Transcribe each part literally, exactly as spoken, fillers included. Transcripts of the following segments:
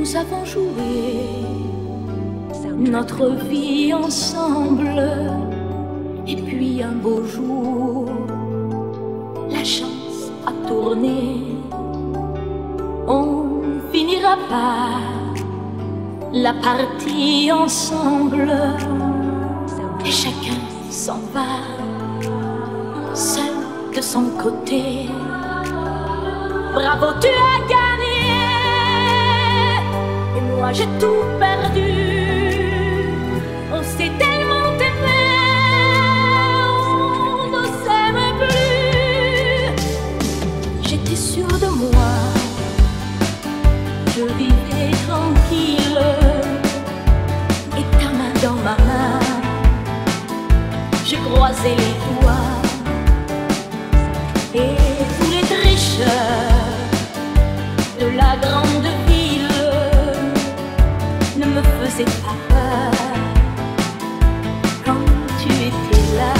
nous avons joué notre vie ensemble. Et puis un beau jour, la chance a tourné. On finira par la partie ensemble. Et chacun s'en va, seul de son côté. Bravo, tu as gagné, et moi j'ai tout perdu. On s'est tellement aimé, on ne s'aimait plus. J'étais sûre de moi, je vivais tranquille, et ta main dans ma main, je croisais les doigts. Et tous les tricheurs de la grande ville ne me faisaient pas peur quand tu étais là.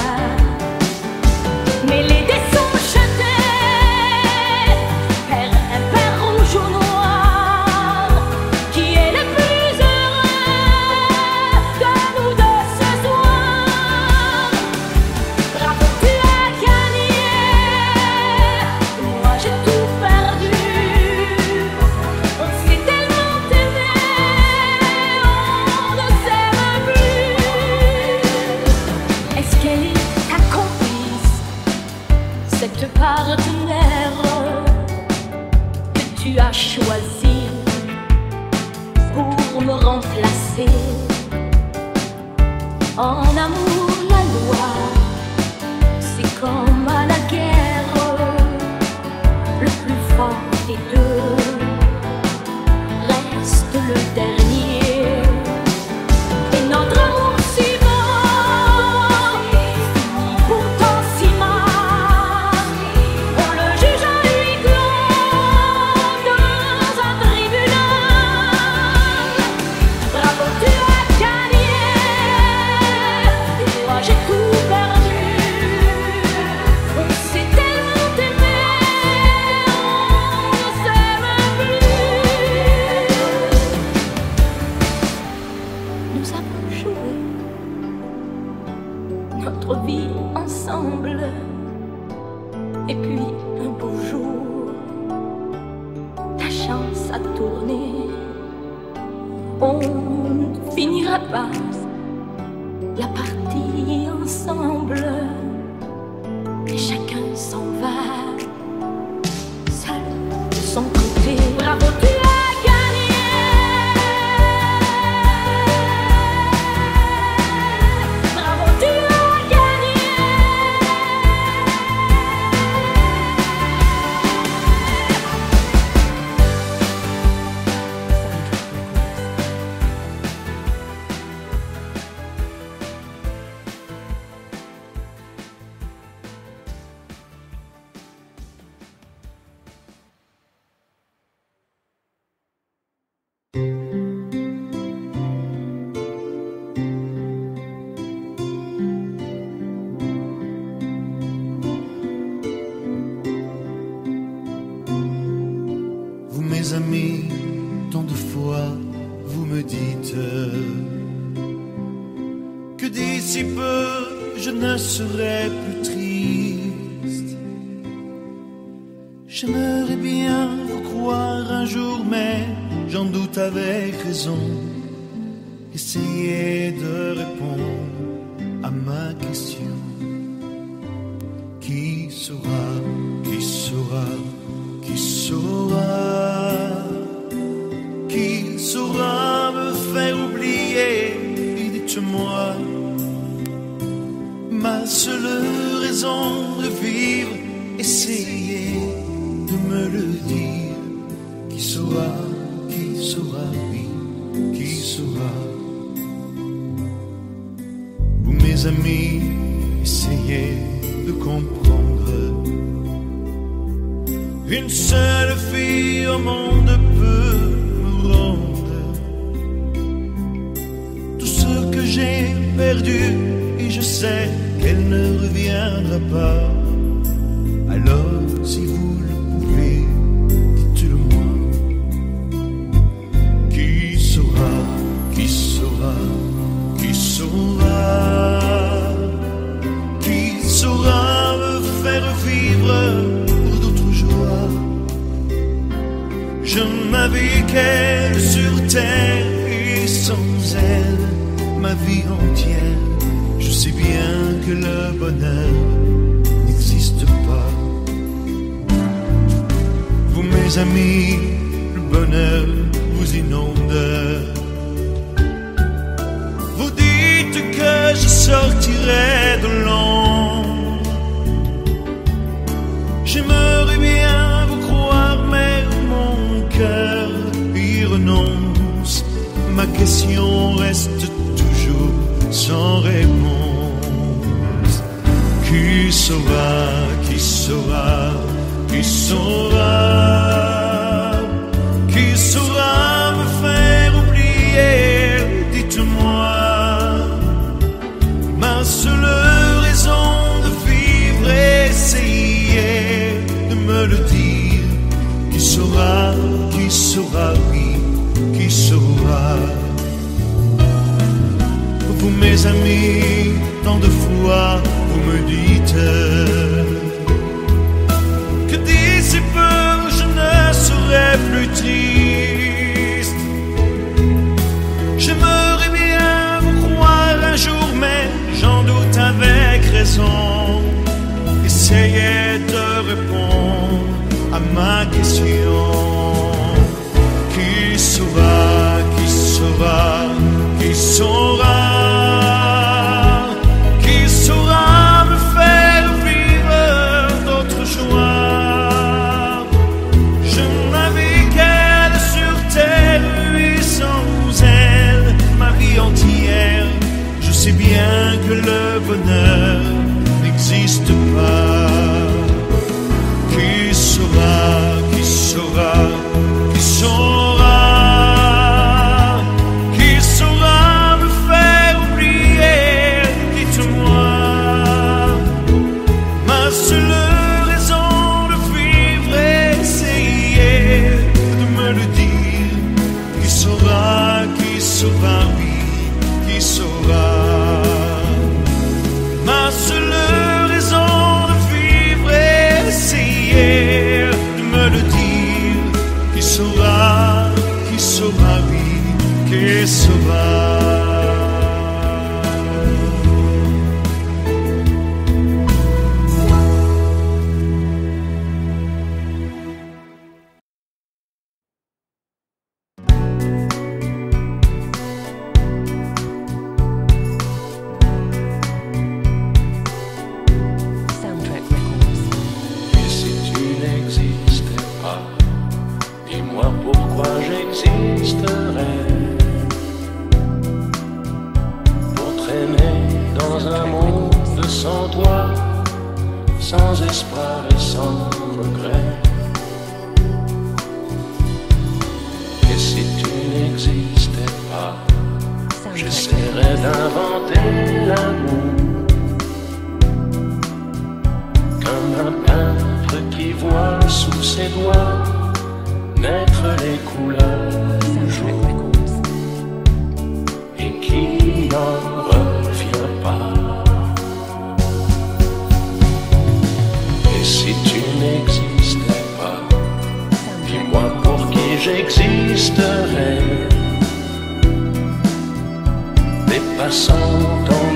Mais les dés sont jetés, pair impair, rouge ou noir, qui est le plus heureux de nous deux ce soir? Bravo, tu as gagné, j'ai tout perdu. On s'est tellement aimé, on ne s'aime plus. Est-ce qu'elle est ta complice, cette partenaire que tu as choisie pour me remplacer? En amour, la loi, c'est comme à la guerre, le plus fort des deux reste le dernier. Et notre amour si beau, pourtant si mal, on le juge à huis clos dans un tribunal. Bravo, tu as gagné, et moi j'ai tout perdu. On s'est tellement aimé, on ne s'aime plus. Nous avons joué notre vie ensemble. Et puis un beau jour, ta chance a tourné. On finira par la partie ensemble. Et chacun s'en va, seul de son côté. Bravo, tu as gagné. Bravo, tu as gagné. Mes amis, tant de fois vous me dites que d'ici peu je ne serai plus triste. J'aimerais bien vous croire un jour, mais j'en doute avec raison. Essayez de répondre à ma question. Qui saura, qui saura, qui saura? Qui saura me faire oublier? Et dites-moi, ma seule raison de vivre, essayez de me le dire. Qui saura, qui saura, oui, qui saura? Vous mes amis, essayez de comprendre. Une seule fille au monde peut tout ce que j'ai perdu, et je sais qu'elle ne reviendra pas. Alors si vous le pouvez, dites-le moi. Qui qu'elle sur terre et sans elle, ma vie entière. Je sais bien que le bonheur n'existe pas. Vous mes amis, le bonheur vous inonde. Vous dites que je sortirai de l'ombre. J'aimerais bien vous croire, mais mon cœur y renonce. Ma question reste toujours sans réponse. Qui saura, qui saura, qui saura, qui saura me faire oublier? Dites-moi, ma seule raison de vivre, essayez de me le dire. Qui saura, qui saura, oui, qui saura? Vous mes amis, tant de fois vous me dites que d'ici peu je ne serai plus triste. J'aimerais bien vous croire un jour, mais j'en doute avec raison. Essayez de répondre à ma question. Qui saura, qui saura, qui saura, qui saura me faire vivre d'autres joies? Je sais bien que le bonheur n'existe pas. Qui saura, qui saura, qui saura, qui saura me faire oublier? Dites-moi, ma seule raison de vivre, essayez de me le dire. Qui saura, qui saura, oui, qui saura? Qui saura, qui saura, oui, qui saura? Si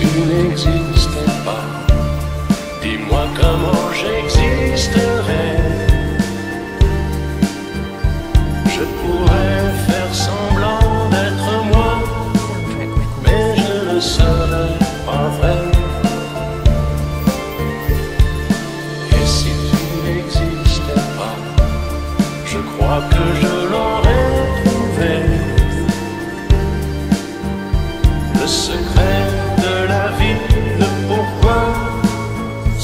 tu crois que je l'aurais trouvé, le secret de la vie, le pourquoi,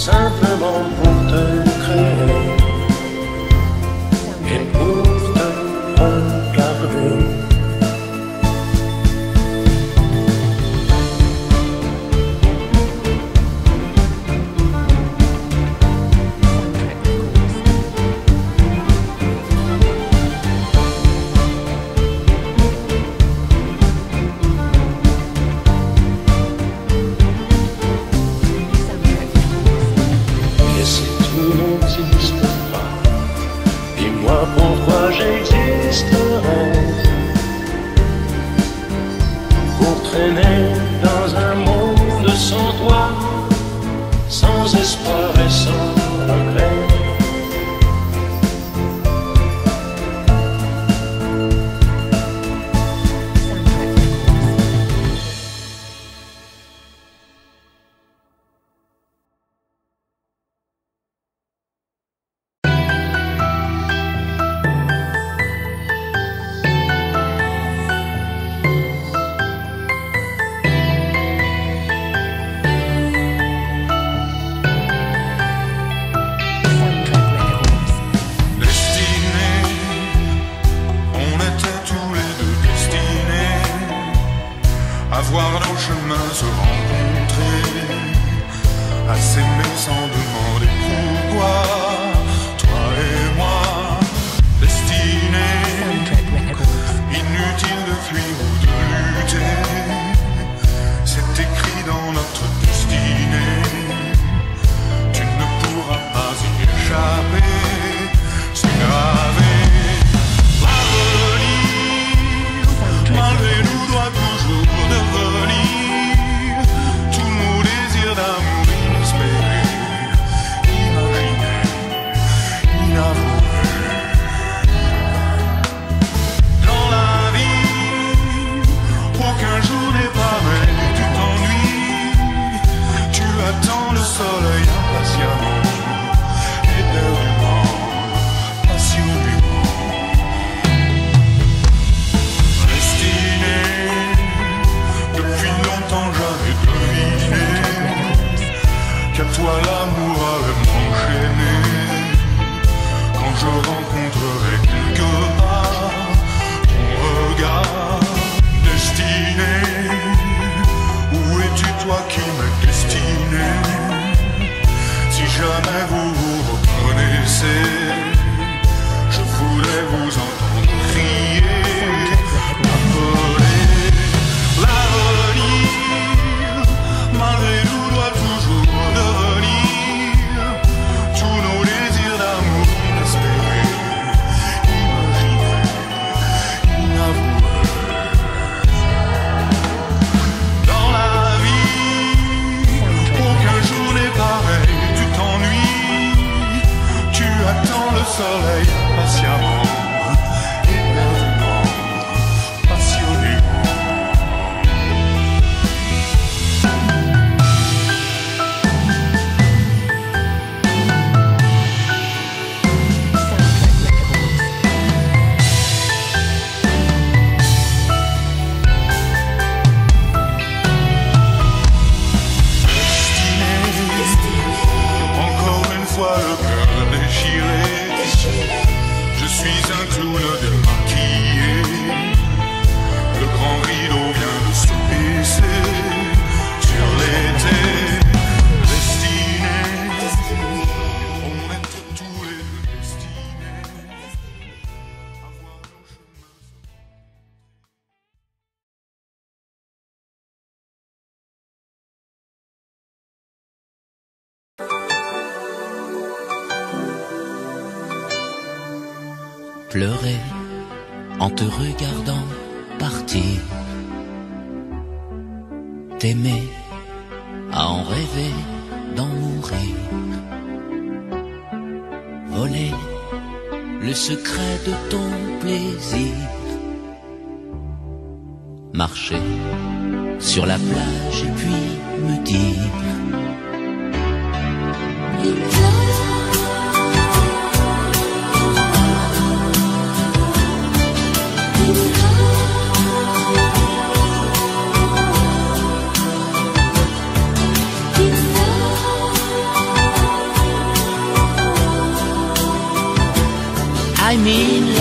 simplement pour te créer et pour te regarder. Pourquoi j'existerais, pour traîner dans un monde sans toi, sans espoir et sans regret. Voir nos chemins se rencontrer, à s'aimer sans demander pourquoi, toi et moi, destinés. Inutile de fuir ou de lutter, c'est écrit dans notre destinée. Tu ne pourras pas y échapper, c'est gravé. Parvenir, malgré nous doit toujours. Soleil patiemment, éperdument, passionnément. Destiné, encore une fois le cœur déchiré. Je suis un clown démaquillé, le grand rideau vient de se baisser sur l'été. Destiné, on est tous les deux destinés à voir nos chemins. Pleurer en te regardant partir, t'aimer à en rêver d'en mourir, voler le secret de ton plaisir, marcher sur la plage et puis me dire. mille.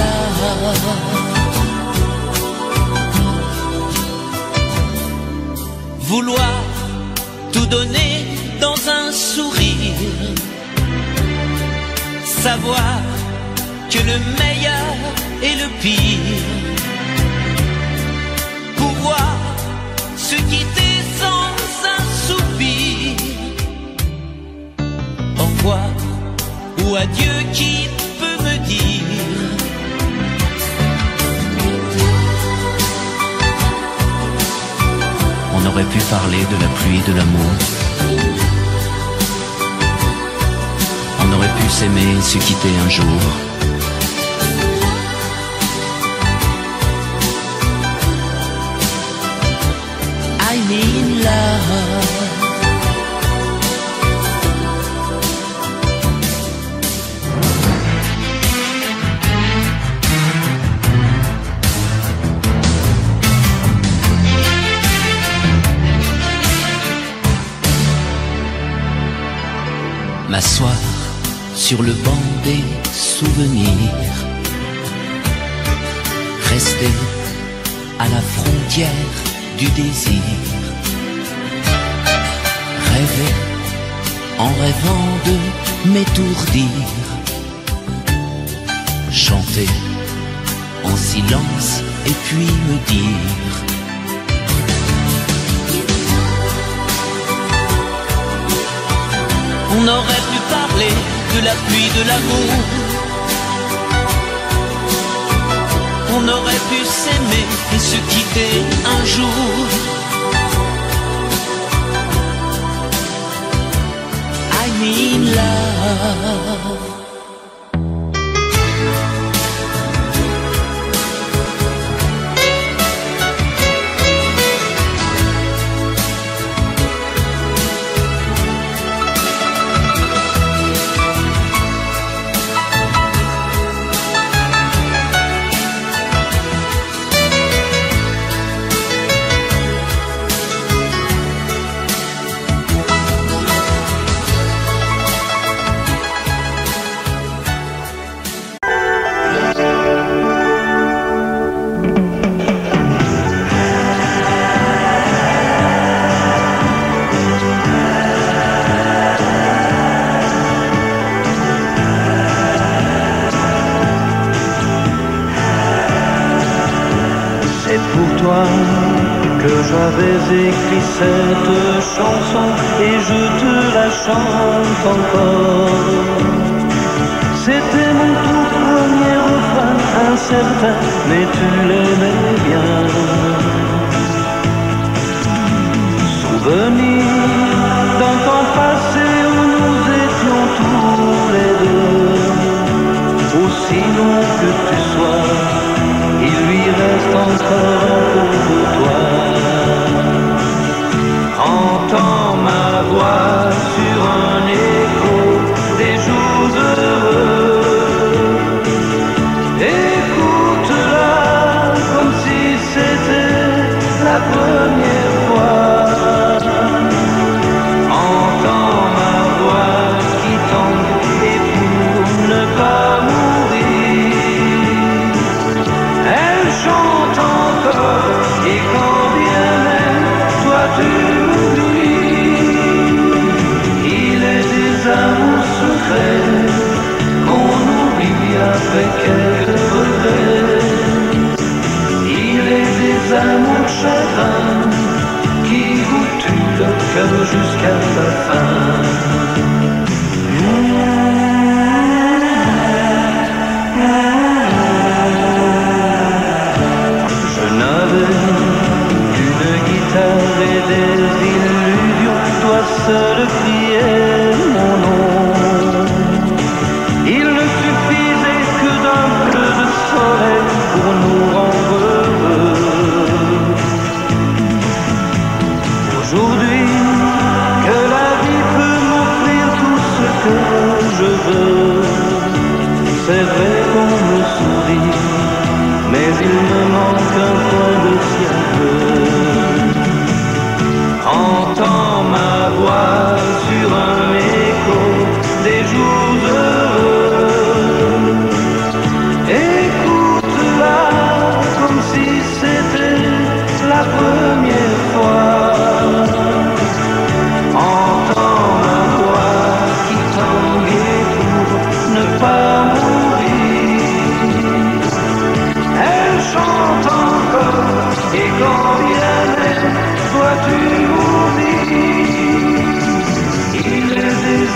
Vouloir tout donner dans un sourire, savoir que le meilleur est le pire, pouvoir se quitter sans un soupir. Au revoir ou adieu, qui peut me dire? On aurait pu parler de la pluie, de l'amour. On aurait pu s'aimer, se quitter un jour. I'm in love. M'asseoir sur le banc des souvenirs, rester à la frontière du désir, rêver en rêvant de m'étourdir, chanter en silence et puis me dire: on aurait pu parler de la pluie, de l'amour. On aurait pu s'aimer et se quitter un jour. I'm in love. J'avais écrit cette chanson et je te la chante encore. C'était mon tout premier refrain incertain, mais tu l'aimais bien. Souvenir d'un temps passé où nous étions tous les deux. Aussi long que tu sois, il lui reste encore pour toi. Entends ma voix sur un écho des jours heureux. Écoute-la comme si c'était la première fois. Entends ma voix qui tombe et pour ne pas mourir, elle chante encore et quand bien même toi tu avec quelques regrets. Il est des amours chagrins qui goûtent le cœur jusqu'à la fin. Je n'avais qu'une guitare et des illusions, toi seul criais mon nom. Pour nous rendre heureux. Aujourd'hui que la vie peut m'offrir tout ce que je veux. C'est vrai qu'on me sourit, mais il me manque un coin de ciel. Entends ma voix sur un écho des jours heureux. Et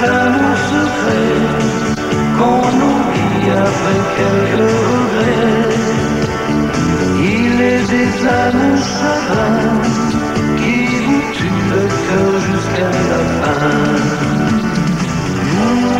amours secrets qu'on oublie avec quelques regrets. Il est des amours chagrins qui vous tuent le cœur jusqu'à la fin. Mmh.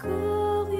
Comme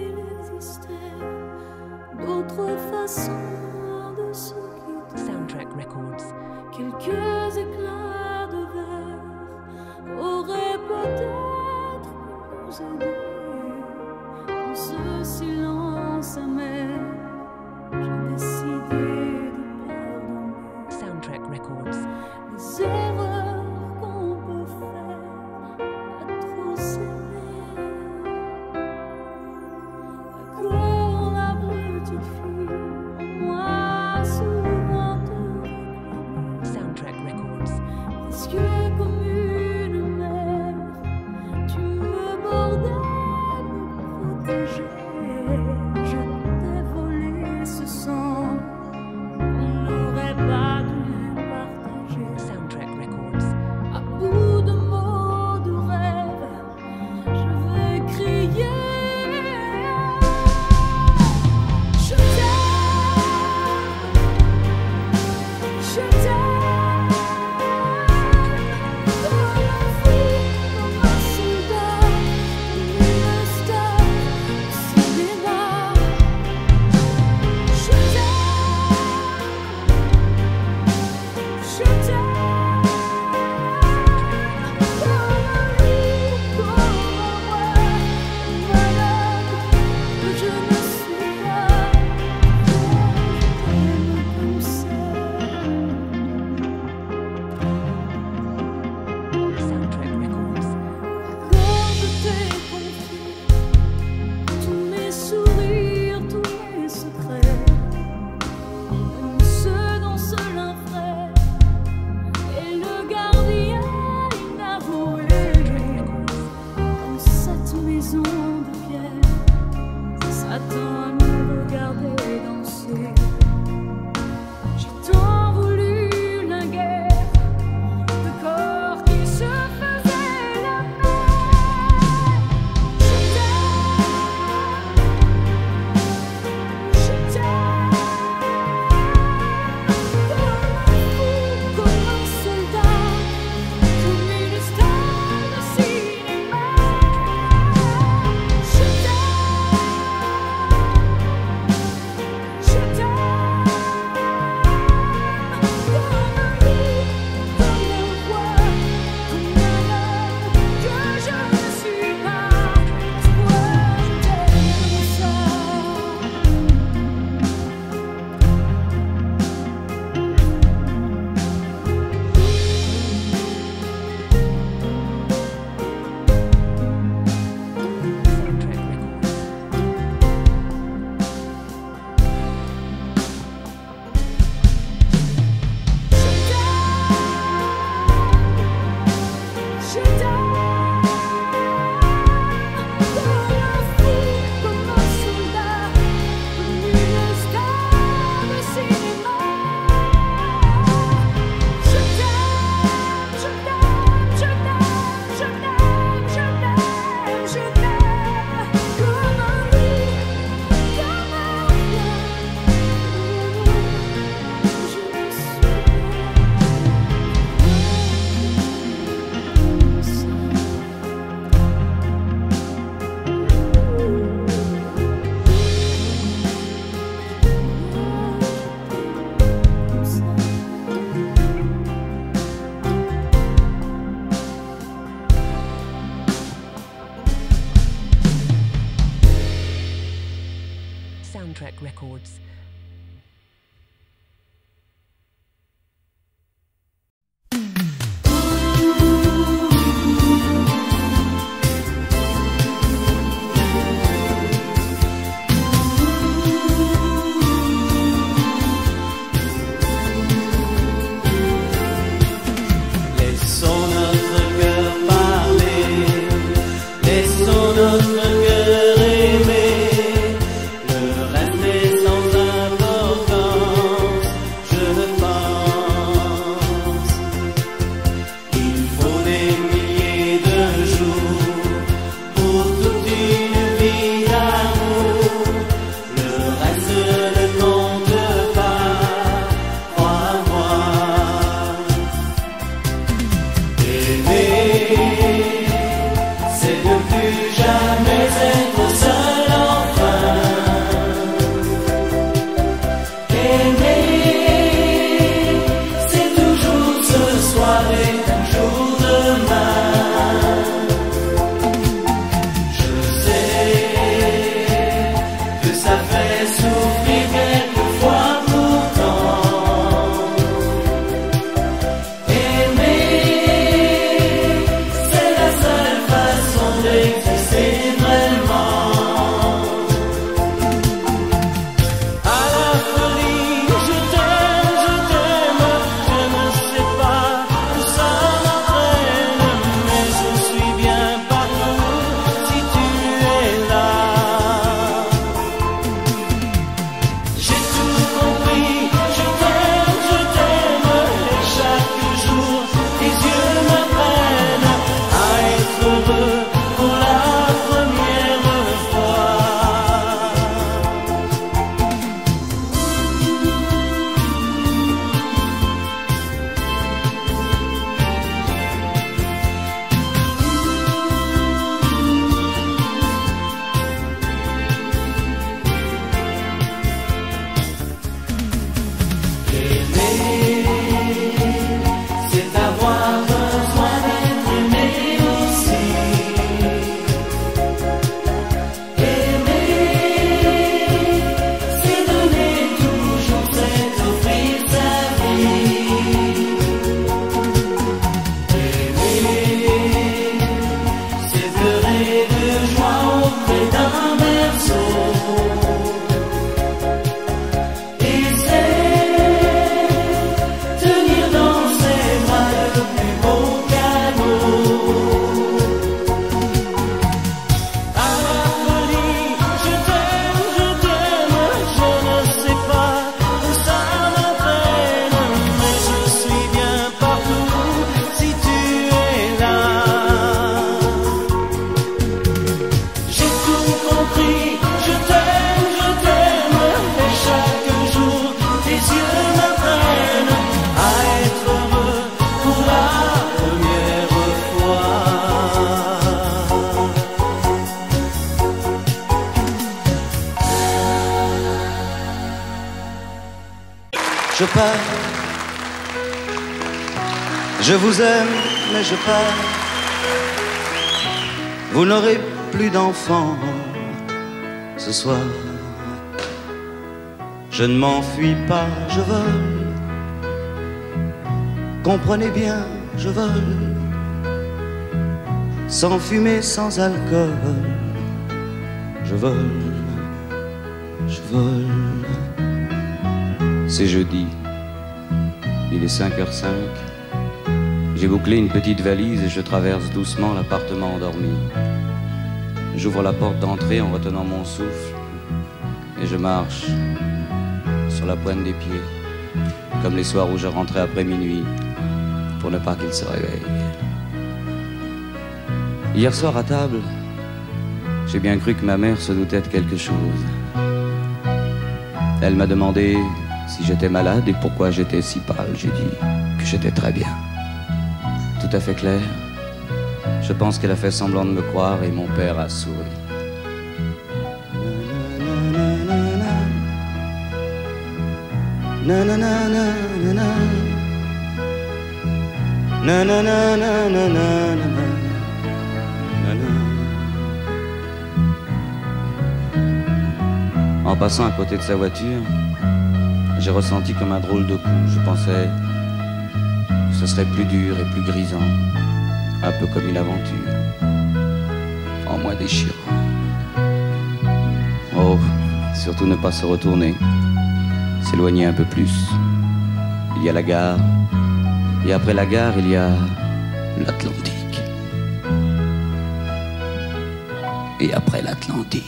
une mer, tu me bordes. records. Je pars, je vous aime, mais je pars. Vous n'aurez plus d'enfants ce soir. Je ne m'enfuis pas, je vole. Comprenez bien, je vole. Sans fumée, sans alcool. Je vole, je vole. C'est jeudi, il est cinq heures cinq, j'ai bouclé une petite valise et je traverse doucement l'appartement endormi. J'ouvre la porte d'entrée en retenant mon souffle et je marche sur la pointe des pieds, comme les soirs où je rentrais après minuit, pour ne pas qu'il se réveille. Hier soir à table, j'ai bien cru que ma mère se doutait de quelque chose. Elle m'a demandé si j'étais malade et pourquoi j'étais si pâle. J'ai dit que j'étais très bien. Tout à fait clair. Je pense qu'elle a fait semblant de me croire et mon père a souri. En passant à côté de sa voiture, j'ai ressenti comme un drôle de coup. Je pensais que ce serait plus dur et plus grisant, un peu comme une aventure, en moi déchirant. Oh, surtout ne pas se retourner, s'éloigner un peu plus. Il y a la gare, et après la gare, il y a l'Atlantique. Et après l'Atlantique.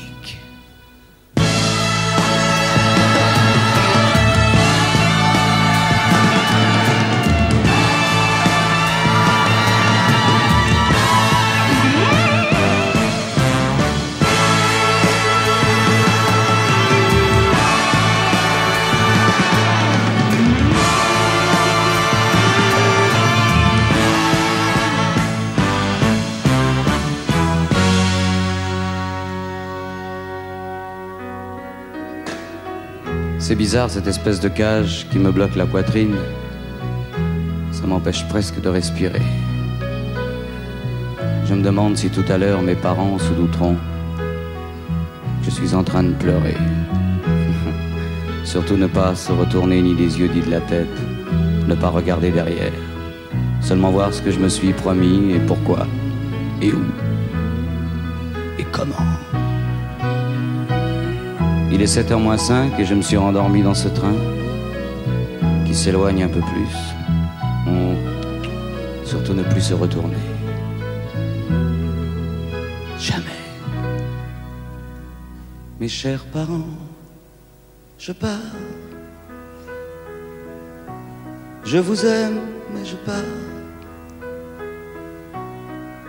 C'est bizarre, cette espèce de cage qui me bloque la poitrine. Ça m'empêche presque de respirer. Je me demande si tout à l'heure mes parents se douteront que je suis en train de pleurer. Surtout ne pas se retourner ni des yeux ni de la tête. Ne pas regarder derrière. Seulement voir ce que je me suis promis et pourquoi. Et où. Et comment. Il est sept heures moins cinq et je me suis rendormi dans ce train qui s'éloigne un peu plus. On... Surtout ne plus se retourner. Jamais. Mes chers parents, je pars. Je vous aime, mais je pars.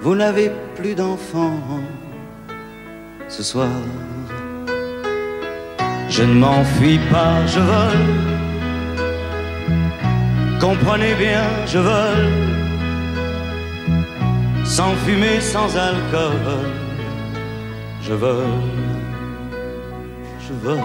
Vous n'avez plus d'enfants ce soir. Je ne m'enfuis pas, je vole. Comprenez bien, je vole. Sans fumée, sans alcool. Je vole, je vole.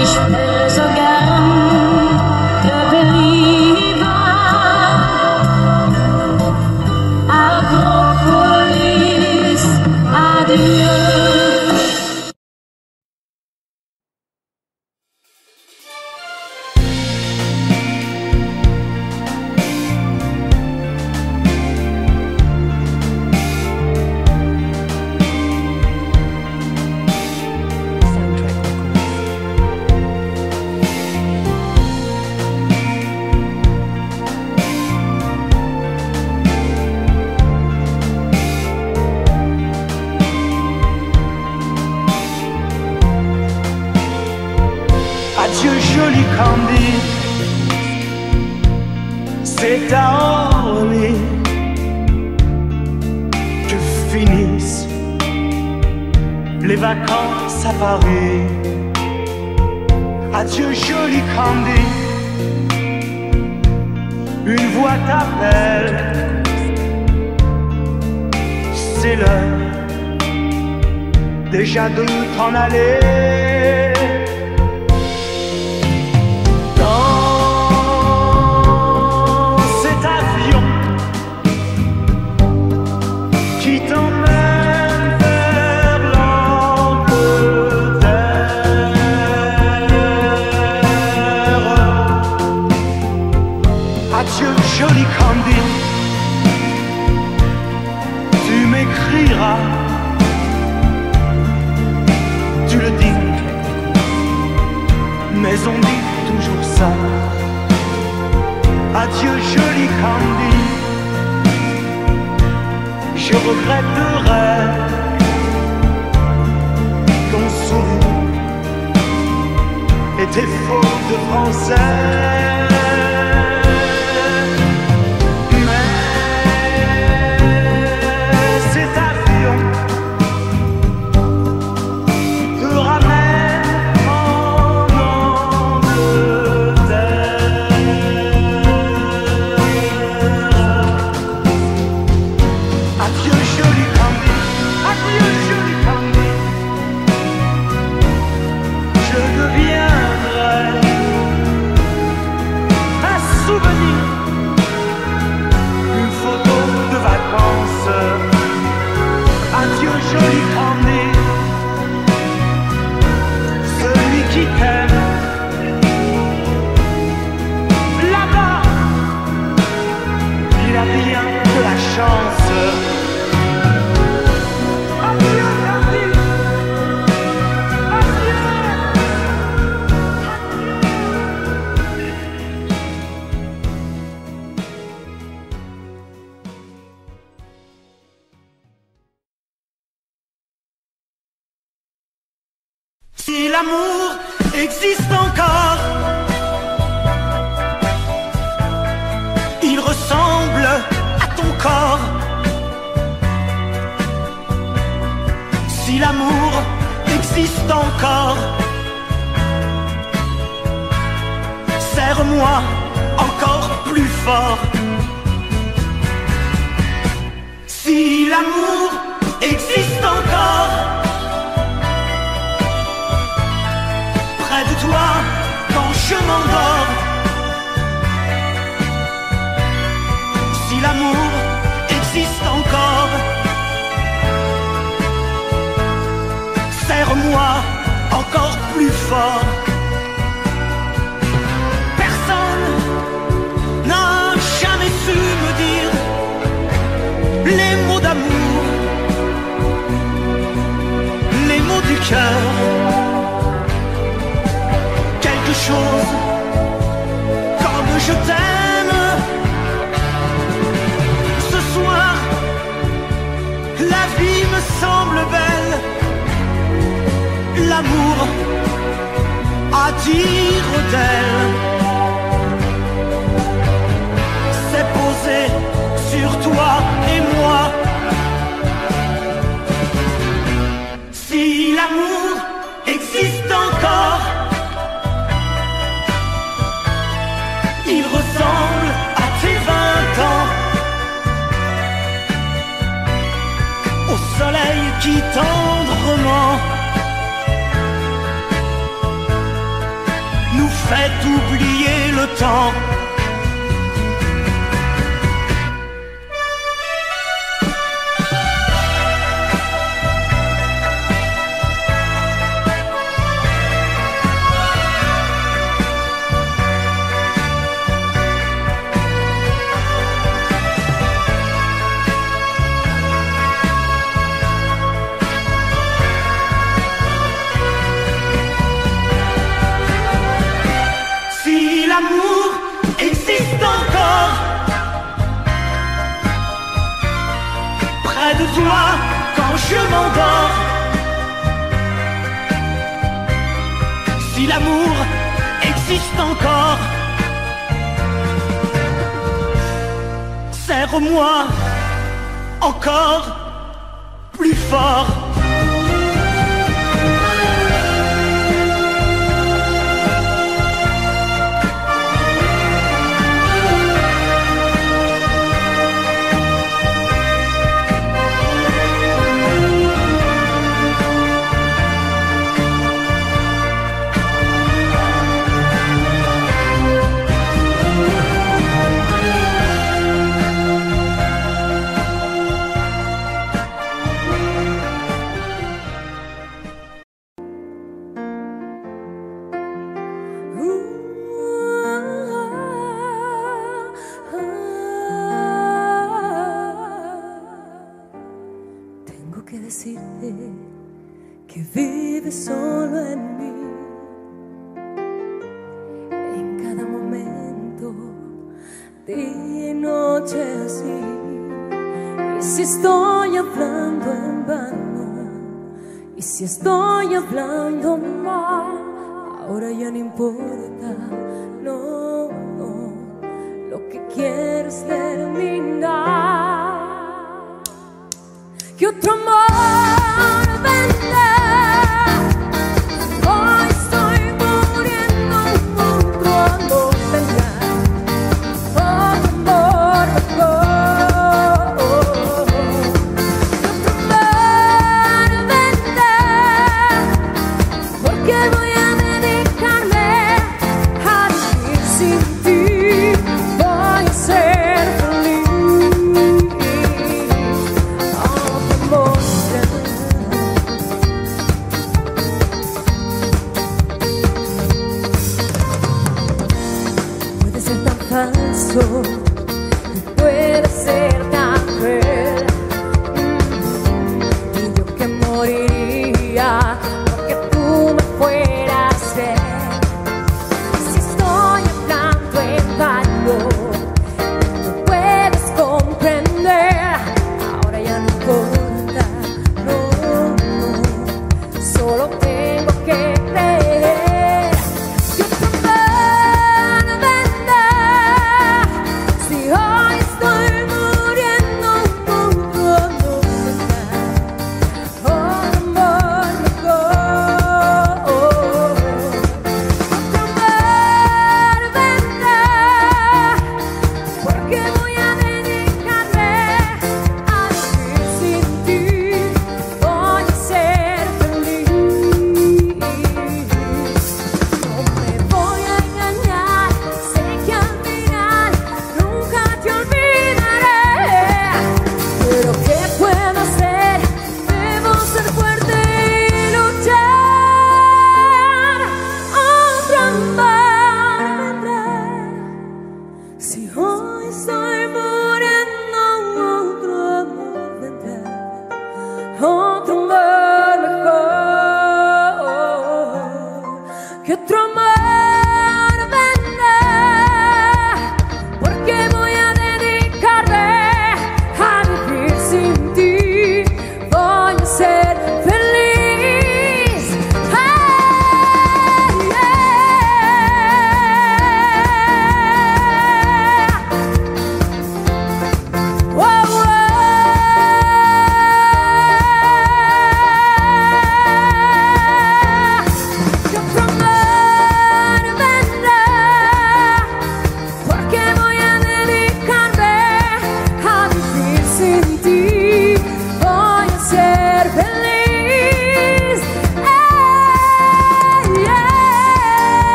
Ich will es darling, que finissent les vacances à Paris. Adieu jolie Candy, une voix t'appelle. C'est l'heure déjà de t'en aller. Adieu jolie Candy, tu m'écriras, tu le dis, mais on dit toujours ça. Adieu jolie Candy, je regretterai ton sourire et tes fautes de français. Si l'amour existe encore, il ressemble à ton corps. Si l'amour existe encore, serre-moi encore plus fort. Si l'amour existe encore, toi, quand je m'endors. Si l'amour existe encore, serre-moi encore plus fort. Personne n'a jamais su me dire les mots d'amour, les mots du cœur. Chose, comme je t'aime. Ce soir, la vie me semble belle, l'amour à dire d'elle s'est posé sur toi et moi. Si l'amour existe encore, il ressemble à tes vingt ans, au soleil qui tendrement nous fait oublier le temps. De toi quand je m'endors. Si l'amour existe encore, être moi, encore plus fort. Que vive solo en mí, en cada momento, día y noche así. Y si estoy hablando en vano, y si estoy hablando mal, ahora ya no importa, no, no. Lo que quiero es terminar. Que otro amor venga.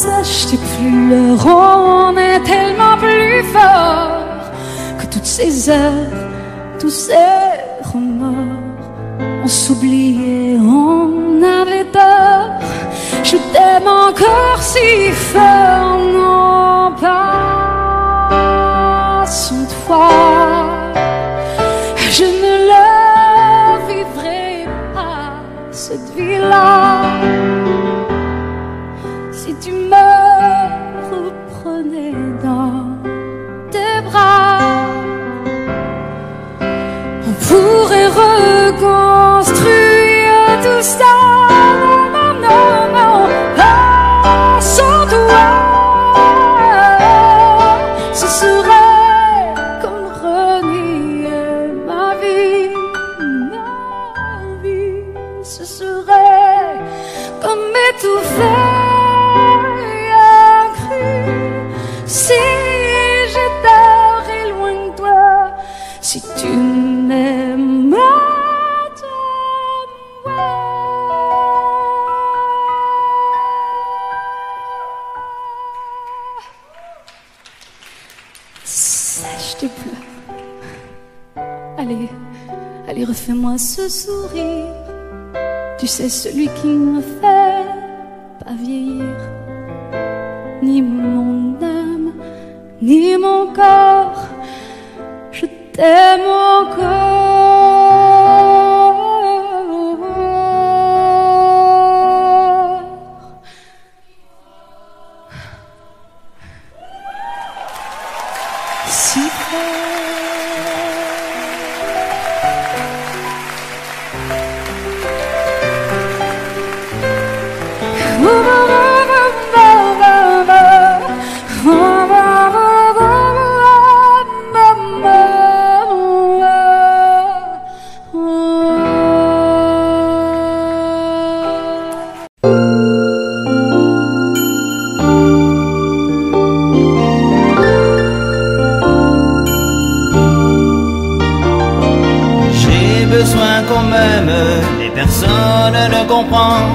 sache tes pleurs. Oh, on est tellement plus fort que toutes ces heures, tous ces remords. On s'oubliait, on avait peur. Je t'aime encore si fort. Non, passons de foi. Je ne le vivrai pas, cette vie-là. Si tu me reprenais dans tes bras, on pourrait reconstruire tout ça. Non, non, non, pas sans toi. Ce serait comme renier ma vie, ma vie. Ce serait comme m'étouffer. Si je t'aurais loin de toi, si tu m'aimes, sèche tes pleurs. Allez, allez, refais-moi ce sourire. Tu sais, celui qui me fait pas vieillir, ni mon âme, ni mon corps. Je t'aime encore.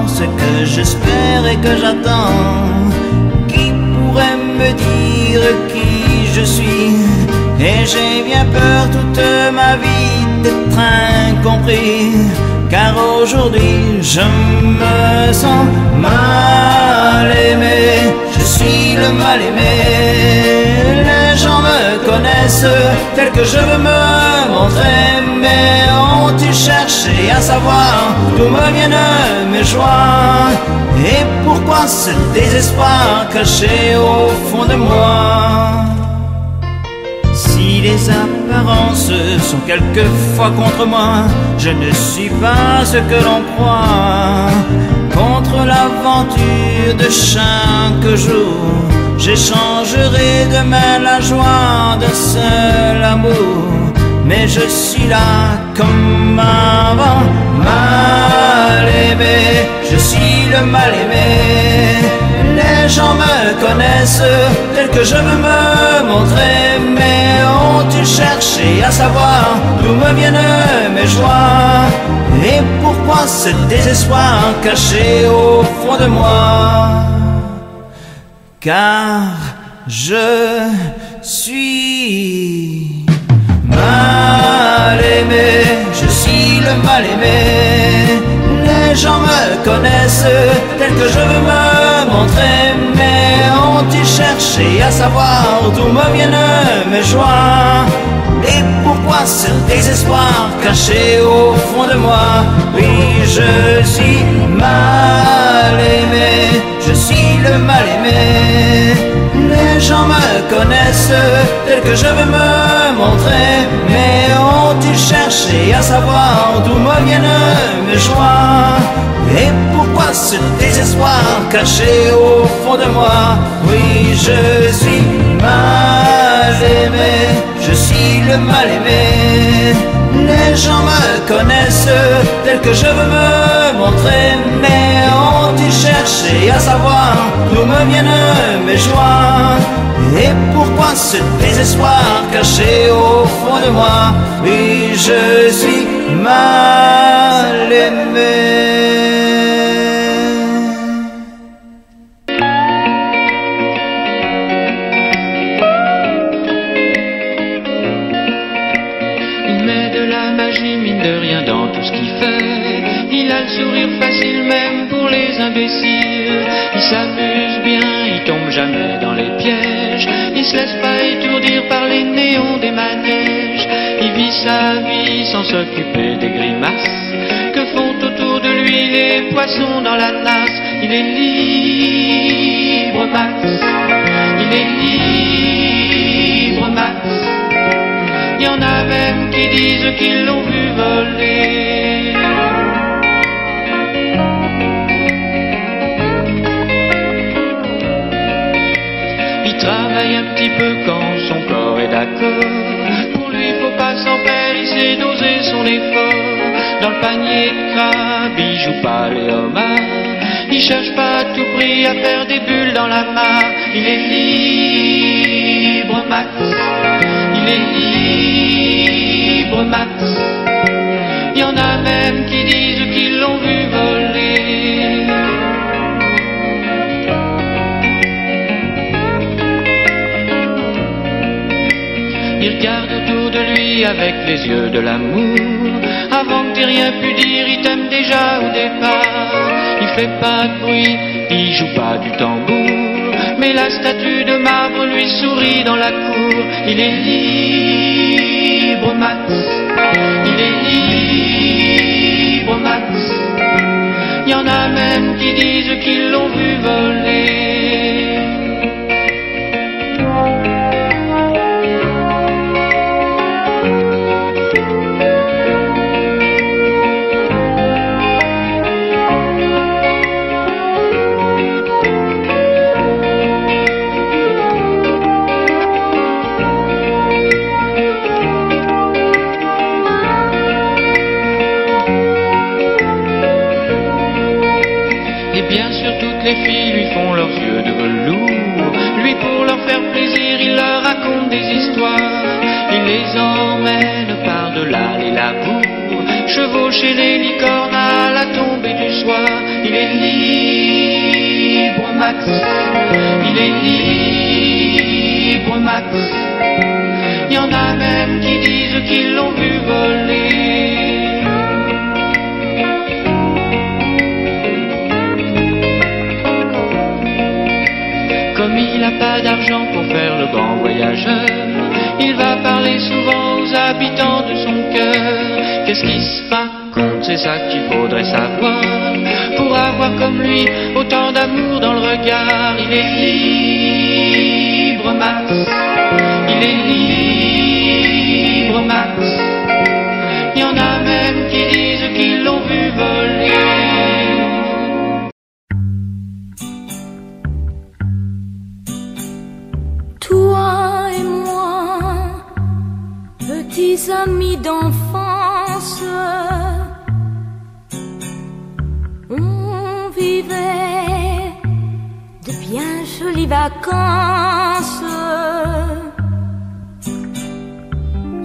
Si ce que j'espère et que j'attends, qui pourrait me dire qui je suis? Et j'ai bien peur toute ma vie d'être incompris, car aujourd'hui je me sens mal aimé. Je suis le mal aimé, les gens me connaissent tel que je veux me montrer. Mais ont-ils cherché à savoir d'où me viennent mes joies? Et pourquoi ce désespoir caché au fond de moi? Si les apparences sont quelquefois contre moi, je ne suis pas ce que l'on croit. Contre l'aventure de chaque jour, j'échangerai demain la joie d'un seul amour. Mais je suis là comme avant, mal aimé. Je suis le mal aimé, les gens me connaissent tel que je veux me montrer. Mais ont-ils cherché à savoir d'où me viennent mes joies? Et pourquoi ce désespoir caché au fond de moi? Car je suis mal aimé, je suis le mal aimé. Les gens me connaissent tel que je veux me montrer. Mais ont-ils cherché à savoir d'où me viennent mes joies? Et pourquoi ce désespoir caché au fond de moi? Oui, je suis mal aimé, je suis le mal aimé. Les gens me connaissent tel que je veux me montrer. Mais ont-ils cherché à savoir d'où me viennent mes joies? Et pourquoi ce désespoir caché au fond de moi? Oui, je suis mal aimé, je suis le mal aimé. Les gens me connaissent tel que je veux me montrer. Mais ont-ils cherché à savoir d'où me viennent mes joies? Et pourquoi ce désespoir caché au fond de moi? Oui, je suis mal aimé. jamais dans les pièges. Il se laisse pas étourdir par les néons des manèges. Il vit sa vie sans s'occuper des grimaces que font autour de lui les poissons dans la nasse. Il est libre, Max. Il est libre, Max. Il y en a même qui disent qu'ils l'ont vu voler. Travaille un petit peu quand son corps est d'accord. Pour lui, faut pas s'en perdre, il sait doser son effort. Dans le panier de crabe, il joue pas les homards. Il cherche pas à tout prix à faire des bulles dans la mare. Il est libre, Max. Il est libre, Max. Il y en a même qui disent qu'ils l'ont vu voler. Il regarde autour de lui avec les yeux de l'amour. Avant que t'aies rien pu dire, il t'aime déjà au départ. Il fait pas de bruit, il joue pas du tambour, mais la statue de marbre lui sourit dans la cour. Il est libre, Max. Il est libre, Max. Il y en a même qui disent qu'ils l'ont vu voler. Bien sûr, toutes les filles lui font leurs yeux de velours. Lui, pour leur faire plaisir, il leur raconte des histoires. Il les emmène par-delà les labours, chevaucher les licornes à la tombée du soir. Il est libre, Max. Il est libre, Max. Il y en a même qui disent qu'ils l'ont vu voler. Il n'a pas d'argent pour faire le grand voyageur. Il va parler souvent aux habitants de son cœur. Qu'est-ce qui se raconte, c'est ça qu'il faudrait savoir. Pour avoir comme lui autant d'amour dans le regard. Il est libre, Max. Il est libre, Max. Il y en a même qui disent qu'ils l'ont vu voler. Amis d'enfance, on vivait de bien jolies vacances.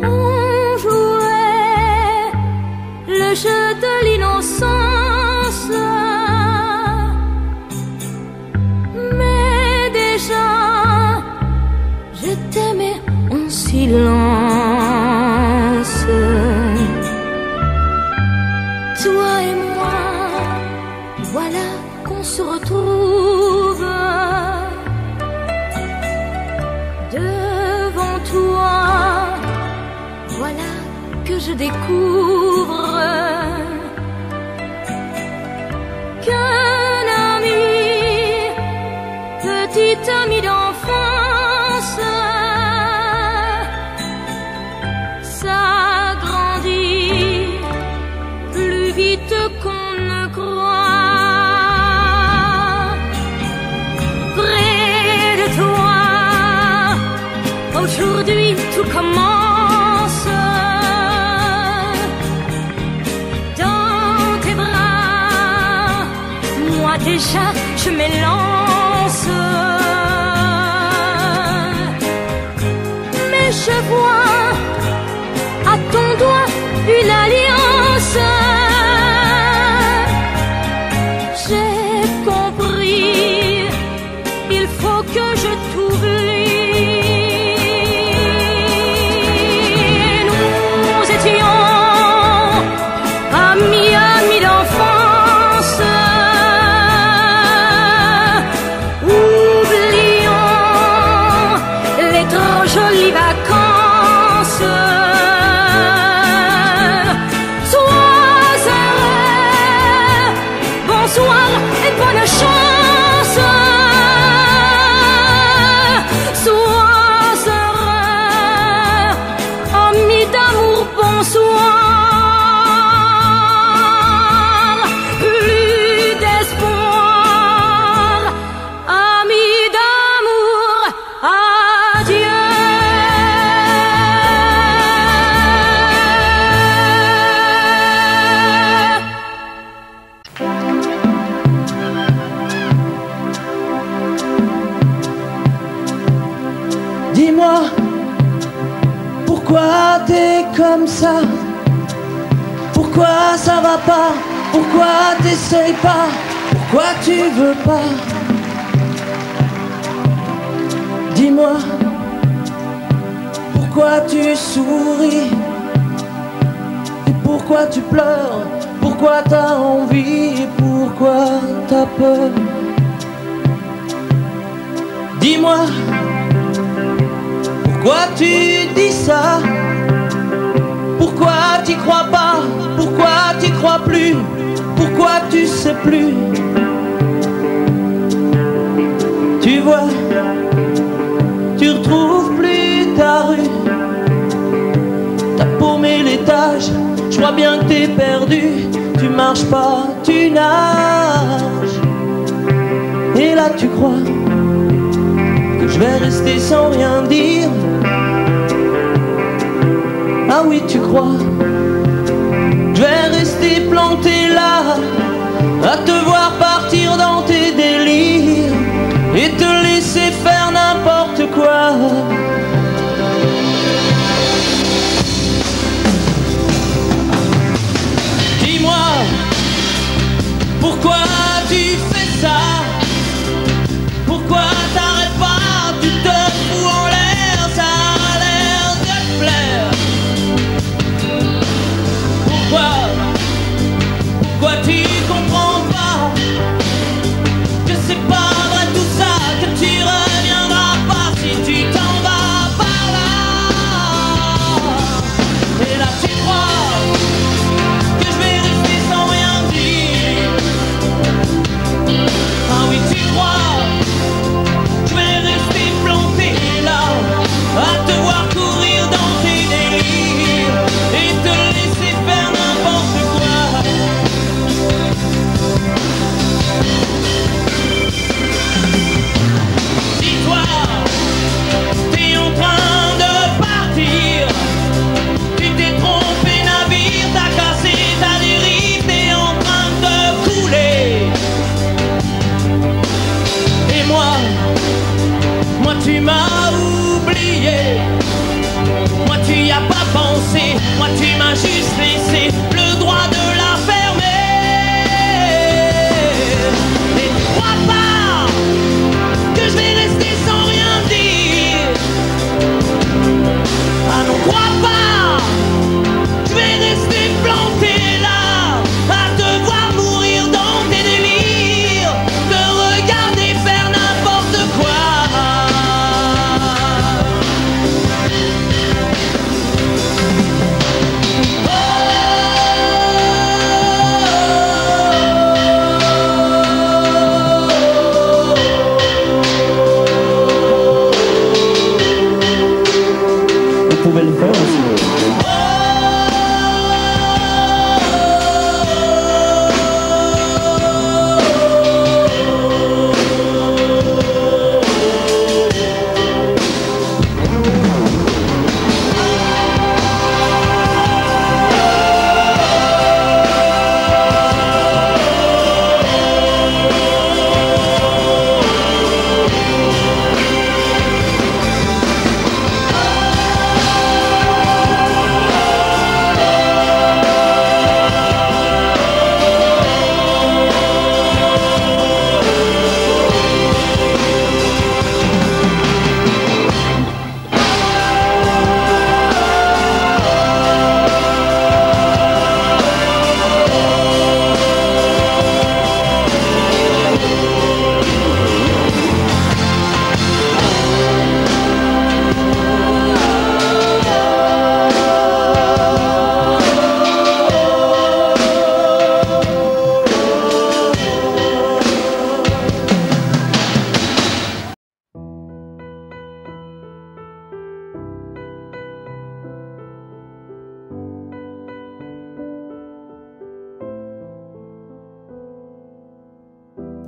On jouait le jeu de l'innocence, mais déjà je t'aimais en silence. Toi et moi, voilà qu'on se retrouve devant toi. Voilà que je découvre qu'un ami, petit ami d'enfance, aujourd'hui tout commence. Dans tes bras, moi déjà je m'élance. Mais je vois à ton doigt une alliance. J'ai compris, il faut que je t'oublie. D'enfance, oublions jolies vacances. Sois heureux, bonsoir et bonne chance. Sois heureux, ami d'amour, bonsoir. Plus d'espoir, ami d'amour, adieu. Dis-moi, pourquoi t'es comme ça? Pourquoi ça va pas? Pourquoi t'essayes pas? Pourquoi tu veux pas? Dis-moi, pourquoi tu souris? Et pourquoi tu pleures? Pourquoi t'as envie? Et pourquoi t'as peur? Dis-moi, pourquoi tu dis ça? Pourquoi t'y crois pas? Pourquoi t'y crois plus? Pourquoi tu sais plus? Tu vois, tu retrouves plus ta rue. T'as paumé l'étage, je vois bien que t'es perdu. Tu marches pas, tu nages. Et là tu crois que je vais rester sans rien dire. Ah oui, tu crois, je vais rester planté là, à te voir partir dans tes délires et te laisser faire n'importe quoi. Dis-moi, pourquoi tu fais ça? Pourquoi t'arrêtes pas? Tu te fous en l'air, ça a l'air de te plaire. Pourquoi, pourquoi tu comprends pas? Que c'est pas vrai tout ça, que tu reviendras pas si tu t'en vas par là. Et là tu crois que je vais rester sans rien dire. Ah oui, tu crois, je vais rester planté là, à te voir courir dans tes délires et te laisser faire n'importe quoi. Dis-toi, t'es en train de partir, tu t'es trompé navire, t'as cassé ta dérive, t'es en train de couler. Et moi, moi tu m'as oublié, moi tu y as pas pensé, moi tu m'as juste laissé le droit de la fermer. Et tu crois pas que je vais rester sans rien dire? Ah non, crois pas, je vais rester planté là, à te voir mourir dans tes délires, te regarder faire n'importe quoi. Vous pouvez le faire aussi. Oh,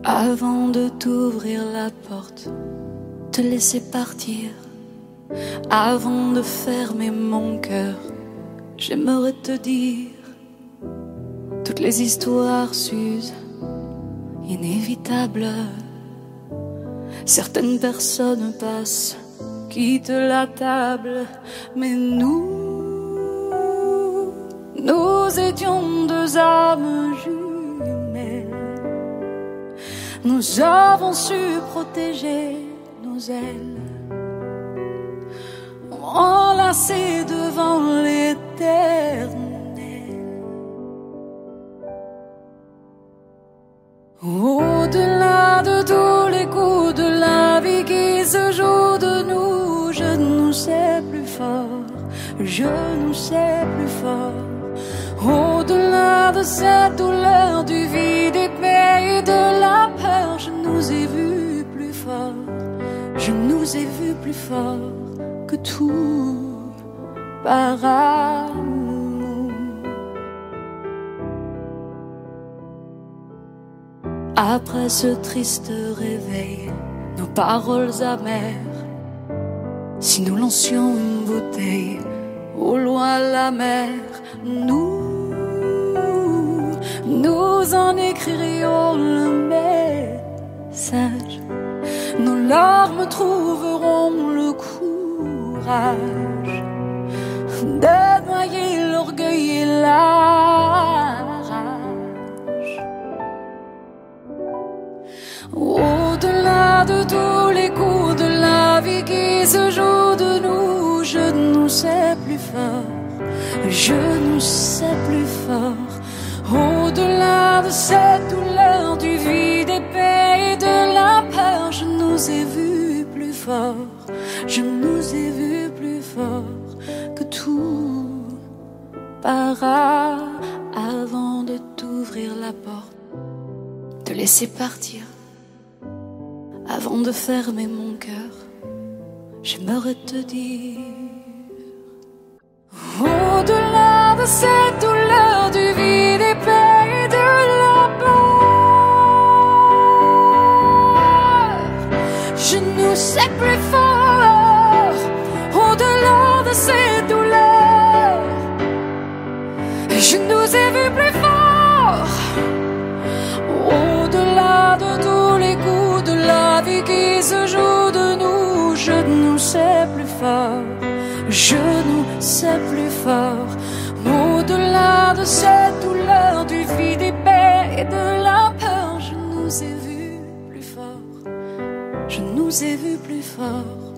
Avant de t'ouvrir la porte, te laisser partir. Avant de fermer mon cœur, j'aimerais te dire, toutes les histoires s'usent, inévitables. Certaines personnes passent, quittent la table. Mais nous, nous étions deux âmes jumelles. Nous avons su protéger nos ailes, enlacées devant l'éternel. Au-delà de tous les coups de la vie qui se joue de nous, je nous sais plus fort, je nous sais plus fort. Au-delà de cette douleur, du vide épais et de la peur, je nous ai vus plus fort, je nous ai vus plus fort que tout par amour. Après ce triste réveil, nos paroles amères, si nous lancions une bouteille au loin la mer, nous, nous en écririons le message. Nos larmes trouveront le courage de noyer l'orgueil et la rage. Au-delà de tous les coups de la vie qui se joue de nous, je nous sais plus fort, je nous sais plus fort. Au-delà de cette douleur, du vide épais et de la peur, je nous ai vus plus fort, je nous ai vus plus fort que tout par avant de t'ouvrir la porte, te laisser partir. Avant de fermer mon cœur, j'aimerais te dire, au-delà de cette douleur, du vide épais et de la peur, je nous sais plus fort. Au-delà de cette douleur, je nous ai vus plus fort. Au-delà de tous les coups de la vie qui se joue de nous, je nous sais plus fort, je nous sais plus fort. Au-delà de cette douleur, du vide épais et de la peur, je nous ai vus plus fort, je nous ai vus plus fort.